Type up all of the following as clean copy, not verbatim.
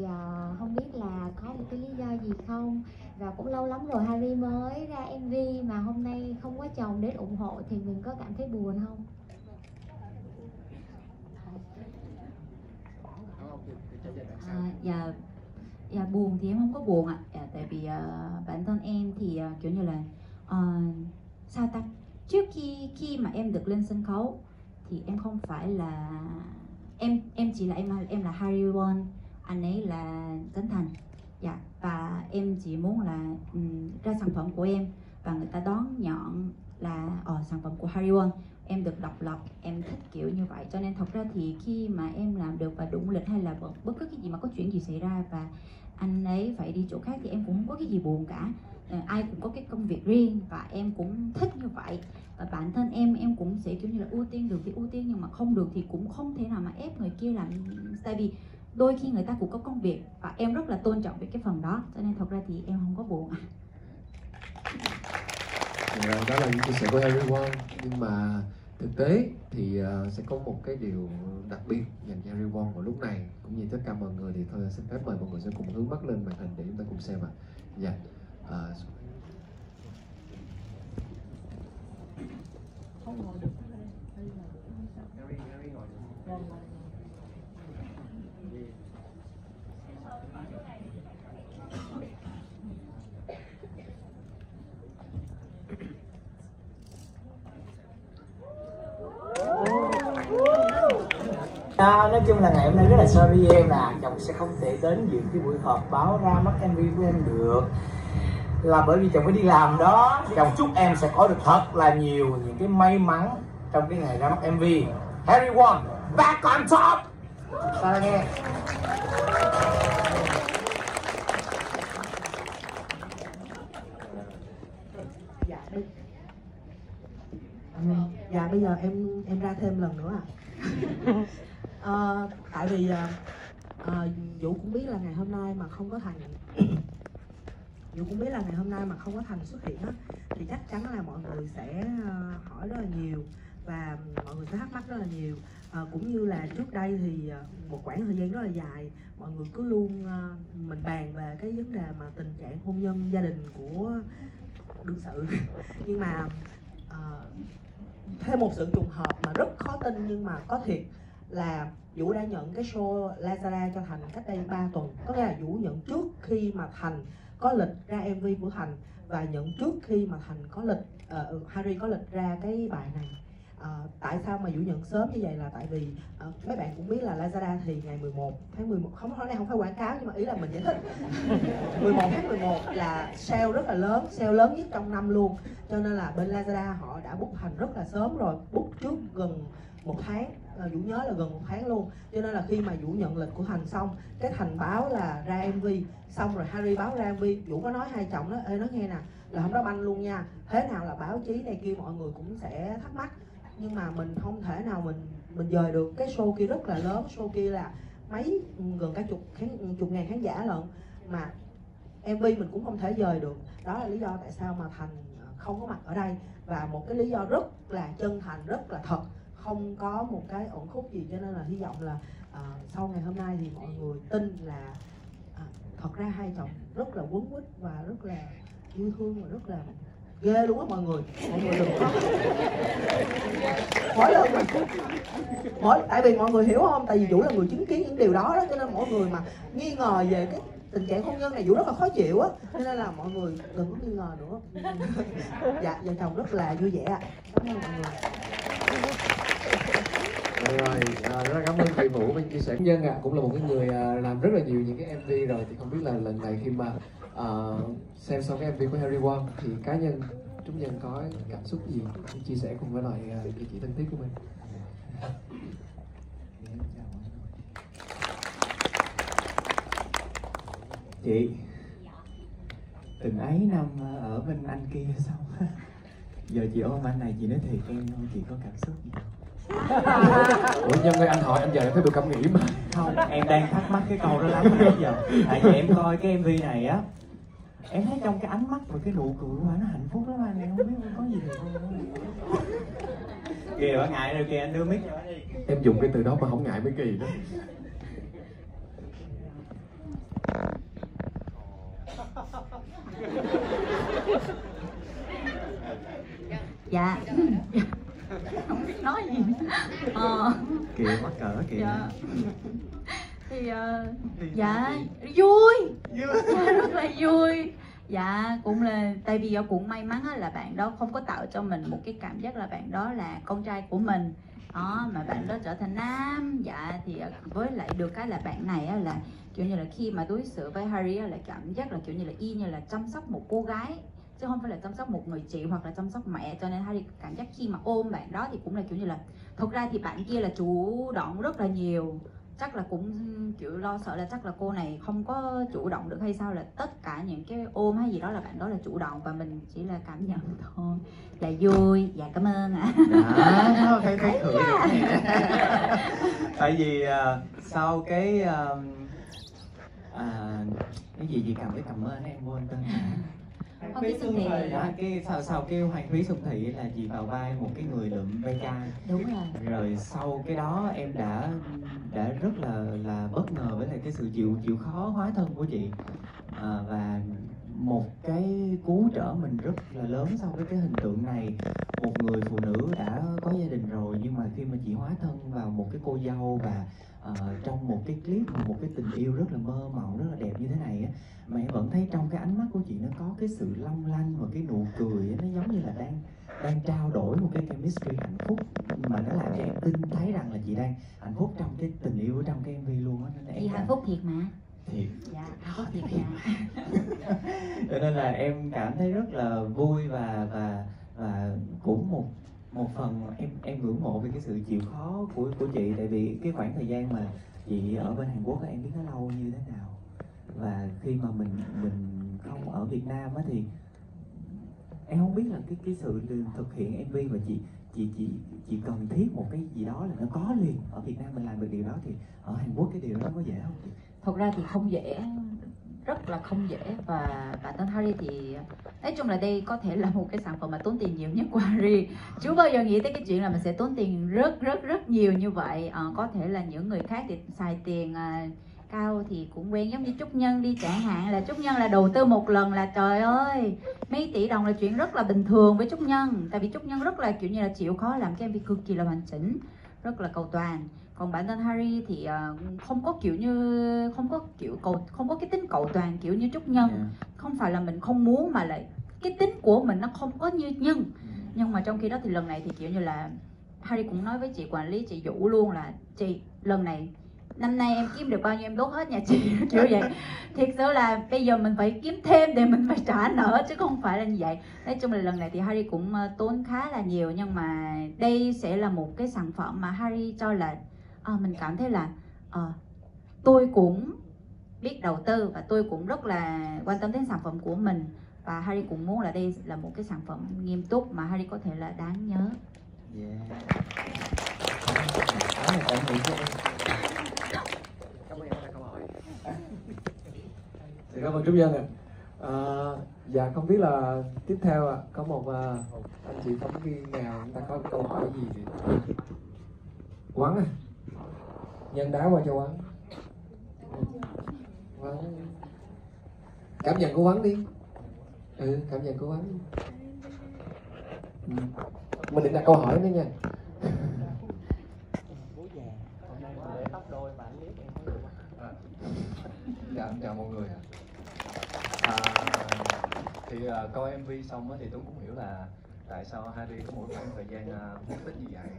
thì không biết là có một cái lý do gì không. Và cũng lâu lắm rồi Hari mới ra MV mà hôm nay không có chồng đến ủng hộ thì mình có cảm thấy buồn không? Dạ, buồn thì em không có buồn ạ. Tại vì bản thân em thì kiểu như là sao ta, trước khi mà em được lên sân khấu thì em không phải là em chỉ là Hari Won, anh ấy là Trấn Thành. Dạ, và em chỉ muốn là ra sản phẩm của em và người ta đón nhận là sản phẩm của Hari Won, em được độc lập, em thích kiểu như vậy. Cho nên thật ra thì khi mà em làm được và đúng lịch hay là bất cứ cái gì mà có chuyện gì xảy ra và anh ấy phải đi chỗ khác thì em cũng không có cái gì buồn cả. Ai cũng có cái công việc riêng và em cũng thích như vậy. Và bản thân em cũng sẽ kiểu như là ưu tiên được thì ưu tiên, nhưng mà không được thì cũng không thể nào mà ép người kia làm. Tại vì đôi khi người ta cũng có công việc và em rất là tôn trọng về cái phần đó, cho nên thật ra thì em không có buồn ạ. Đó là những chia sẻ của Hari Won, nhưng mà thực tế thì sẽ có một cái điều đặc biệt dành cho Hari Won vào lúc này cũng như tất cả mọi người. Thì thôi xin phép mời mọi người sẽ cùng hướng mắt lên màn hình để chúng ta cùng xem ạ. Dạ. Nói chung là ngày hôm nay rất là sorry em là chồng sẽ không thể đến dự cái buổi họp báo ra mắt MV của em được, là bởi vì chồng phải đi làm đó. Chồng chúc em sẽ có được thật là nhiều những cái may mắn trong cái ngày ra mắt MV. Hari Won back on top. Ta nghe. Dạ bây giờ em ra thêm lần nữa ạ. Tại vì Vũ cũng biết là ngày hôm nay mà không có Thành xuất hiện á, thì chắc chắn là mọi người sẽ hỏi rất là nhiều và mọi người sẽ thắc mắc rất là nhiều. Cũng như là trước đây thì một khoảng thời gian rất là dài mọi người cứ luôn mình bàn về cái vấn đề mà tình trạng hôn nhân gia đình của đương sự. Nhưng mà thêm một sự trùng hợp mà rất khó tin nhưng mà có thiệt là Vũ đã nhận cái show Lazada cho Thành cách đây 3 tuần. Có nghĩa là Vũ nhận trước khi mà Thành có lịch ra MV của Thành và nhận trước khi mà Thành có lịch Hari có lịch ra cái bài này. Tại sao mà Vũ nhận sớm như vậy là tại vì mấy bạn cũng biết là Lazada thì ngày 11 tháng 11, không phải quảng cáo nhưng mà ý là mình giải thích 11 tháng 11 là sale rất là lớn, sale lớn nhất trong năm luôn. Cho nên là bên Lazada họ đã book Thành rất là sớm rồi, book trước gần 1 tháng. Vũ nhớ là gần 1 tháng luôn. Cho nên là khi mà Vũ nhận lịch của Thành xong, cái Thành báo là ra MV, xong rồi Hari báo ra MV, Vũ có nói hai chồng đó, ê nó nghe nè, là hôm đó banh luôn nha, thế nào là báo chí này kia mọi người cũng sẽ thắc mắc. Nhưng mà mình không thể nào mình dời được cái show kia rất là lớn, show kia là gần cả chục ngàn khán giả lận, mà MV mình cũng không thể dời được. Đó là lý do tại sao mà Thành không có mặt ở đây, và một cái lý do rất là chân thành, rất là thật, không có một cái ẩn khúc gì. Cho nên là hy vọng là sau ngày hôm nay thì mọi người tin là thật ra hai chồng rất là quấn quýt và rất là yêu thương và rất là ghê luôn á mọi người. Mọi người đừng có tại vì mọi người hiểu không, tại vì Vũ là người chứng kiến những điều đó đó, cho nên mọi người mà nghi ngờ về cái tình trạng hôn nhân này Vũ rất là khó chịu á, cho nên là mọi người đừng có nghi ngờ nữa. Dạ, vợ chồng rất là vui vẻ ạ. Cảm ơn mọi người. Rồi, rất là cảm ơn chị Vũ bên chia sẻ. Trúc Nhân cũng là một cái người làm rất là nhiều những cái MV rồi, thì không biết là lần này khi mà xem xong cái MV của Hari Won thì cá nhân Trúc Nhân có cảm xúc gì chia sẻ cùng với lại địa chỉ thân thiết của mình? Chị từng ấy năm ở bên anh kia xong giờ chị ôm anh này, chị nói thiệt em không, chị có cảm xúc gì không? Ủa nhân ơi, anh hỏi anh giờ em thấy được cảm nghĩ mà. Không, em đang thắc mắc cái câu đó lắm nãy giờ. Tại vì em coi cái MV này á, em thấy trong cái ánh mắt và cái nụ cười của anh nó hạnh phúc lắm anh, em không biết có gì được không? Kìa bà ngại rồi kìa, anh đưa mic cho anh đi. Em dùng cái từ đó mà không ngại mấy kỳ đó. Dạ. Không biết nói gì. Kìa mắc cỡ kìa. Dạ. Thì dạ vui. Dạ, rất là vui. Dạ cũng là tại vì cũng may mắn là bạn đó không có tạo cho mình một cái cảm giác là bạn đó là con trai của mình đó, mà bạn đó trở thành nam. Dạ thì với lại được cái là bạn này là kiểu như là khi mà đối xử với Hari là cảm giác là kiểu như là y như là chăm sóc một cô gái chứ không phải là chăm sóc một người chị hoặc là chăm sóc mẹ, cho nên Hari cảm giác khi mà ôm bạn đó thì cũng là kiểu như là thật ra thì bạn kia là chủ động rất là nhiều, chắc là cũng kiểu lo sợ là chắc là cô này không có chủ động được hay sao, là tất cả những cái ôm hay gì đó là bạn đó là chủ động và mình chỉ là cảm nhận thôi, là vui. Dạ cảm ơn ạ. Đó, thấy cười. Tại vì sau cái cái gì cảm thấy cảm ơn em quên tên Hoàng Thúy Xuân Thị. Cái sau kêu Hoàng Thúy Xuân Thị là chị vào vai một cái người lượm ve chai. Đúng rồi. Rồi sau cái đó em đã rất là bất ngờ với lại cái sự chịu khó hóa thân của chị, và một cái cú trở mình rất là lớn so với cái hình tượng này, một người phụ nữ đã có gia đình rồi nhưng mà khi mà chị hóa thân vào một cái cô dâu và trong một cái clip, một cái tình yêu rất là mơ mộng, rất là đẹp như thế này á, mà em vẫn thấy trong cái ánh mắt của chị nó có cái sự long lanh và cái nụ cười ấy, nó giống như là đang trao đổi một cái chemistry hạnh phúc mà nó làm cho em tin thấy rằng là chị đang hạnh phúc trong cái tình yêu ở trong cái MV luôn á. Chị hạnh phúc thiệt mà. Thiệt. Dạ, hạnh phúc thiệt mà. Cho nên là em cảm thấy rất là vui và cũng một phần em ngưỡng mộ về cái sự chịu khó của chị, tại vì cái khoảng thời gian mà chị ở bên Hàn Quốc em biết nó lâu như thế nào, và khi mà mình không ở Việt Nam á thì em không biết là cái sự thực hiện MV mà chị cần thiết một cái gì đó là nó có liền. Ở Việt Nam mình làm được điều đó thì ở Hàn Quốc cái điều đó có dễ không? Thật ra thì không dễ, rất là không dễ, và bản thân Hari thì nói chung là đây có thể là một cái sản phẩm mà tốn tiền nhiều nhất của Hari. Chưa bao giờ nghĩ tới cái chuyện là mình sẽ tốn tiền rất nhiều như vậy. Có thể là những người khác thì xài tiền cao thì cũng quen, giống như Trúc Nhân đi chẳng hạn, là Trúc Nhân là đầu tư một lần là trời ơi mấy tỷ đồng là chuyện rất là bình thường với Trúc Nhân, tại vì Trúc Nhân rất là kiểu như là chịu khó làm cái MV cực kỳ là hoàn chỉnh, rất là cầu toàn. Còn bản thân Hari thì không có cái tính cầu toàn kiểu như Trúc Nhân. Không phải là mình không muốn mà lại cái tính của mình nó không có như Nhân. Nhưng mà trong khi đó thì lần này thì kiểu như là Hari cũng nói với chị quản lý, chị Vũ luôn là chị lần này năm nay em kiếm được bao nhiêu em đốt hết nhà chị kiểu vậy. Thiệt sự là bây giờ mình phải kiếm thêm để mình phải trả nợ chứ không phải là như vậy. Nói chung là lần này thì Hari cũng tốn khá là nhiều, nhưng mà đây sẽ là một cái sản phẩm mà Hari cho là mình cảm thấy là tôi cũng biết đầu tư và tôi cũng rất là quan tâm đến sản phẩm của mình, và Hari cũng muốn là đây là một cái sản phẩm nghiêm túc mà Hari có thể là đáng nhớ. Cảm ơn Trúc Nhân ạ. Dạ không biết là tiếp theo ạ, có một anh chị phóng viên nào người ta có câu hỏi gì thì Quán à, Nhân đá qua cho Quán. Cảm nhận của Quán đi. Cảm nhận của Quán. Mình định đặt câu hỏi nữa nha. Dạ, chào mọi người ạ. Thì coi MV xong thì Tuấn cũng hiểu là tại sao Hari có một khoảng thời gian mất tích như vậy.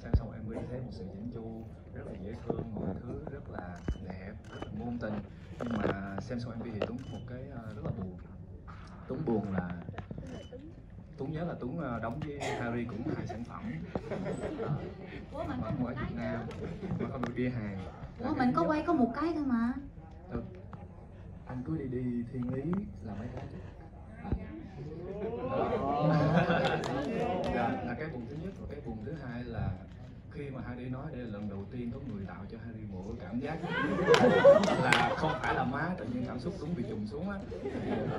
Xem xong MV thấy một sự chỉnh chu, rất là dễ thương, mọi thứ rất là đẹp, rất là ngôn tình. Nhưng mà xem xong MV thì Tuấn một cái rất là buồn. Tuấn buồn là Tuấn nhớ là Tuấn đóng với Hari cũng hai sản phẩm ở Việt Nam mà không được đi Hàn. Mình có quay có một cái thôi mà. Được. Anh cứ đi thiên lý là mấy cái là cái buồn thứ nhất. Và cái buồn thứ hai là khi mà Hari nói đây là lần đầu tiên có người tạo cho Hari một cảm giác là không phải là má tự nhiên cảm xúc Tuấn bị trùng xuống á.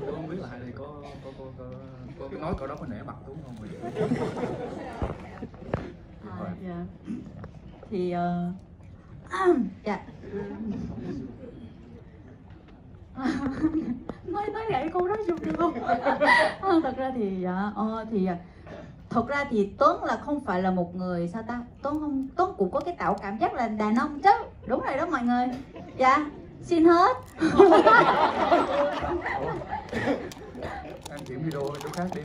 Tôi không biết là Hari có nói câu đó có nể mặt Tuấn không vậy? Dạ. Thì dạ nói em câu đó dùng được không? Thật ra thì Tuấn là không phải là một người sao ta, Tuấn cũng có cái tạo cảm giác là đàn ông chứ. Đúng rồi đó mọi người. Dạ xin hết. Anh chuyển video chỗ khác đi.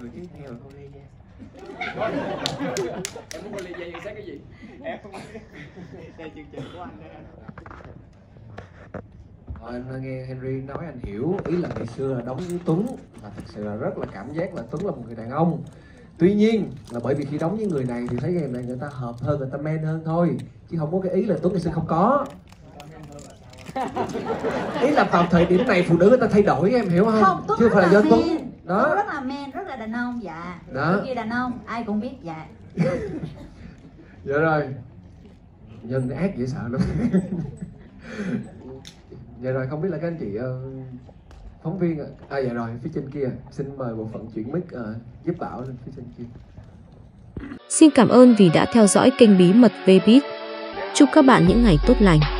Người tiếp theo là cô Lê Gia. Em muốn cô Lê Gia nhận xét cái gì? Em không biết. Đây chương trình của anh đây anh. Anh nghe Henry nói anh hiểu. Ý là ngày xưa là đóng với Tuấn là thật sự là rất là cảm giác là Tuấn là một người đàn ông. Tuy nhiên là bởi vì khi đóng với người này thì thấy ngày này người ta hợp hơn, người ta men hơn thôi. Chứ không có cái ý là Tuấn ngày xưa không có. Ý là vào thời điểm này phụ nữ người ta thay đổi, em hiểu không? Không, Tuấn chưa phải là do Tuấn. Đó. Tuấn rất là men, rất là đàn ông, dạ. Đó. Kia đàn ông, ai cũng biết, dạ. Dạ rồi. Nhân ác dễ sợ lắm. Dạ rồi, không biết là các anh chị phóng viên ạ. À dạ rồi, phía trên kia. Xin mời bộ phận chuyển mic giúp Bảo lên phía trên kia. Xin cảm ơn vì đã theo dõi kênh Bí Mật Vbiz. Chúc các bạn những ngày tốt lành.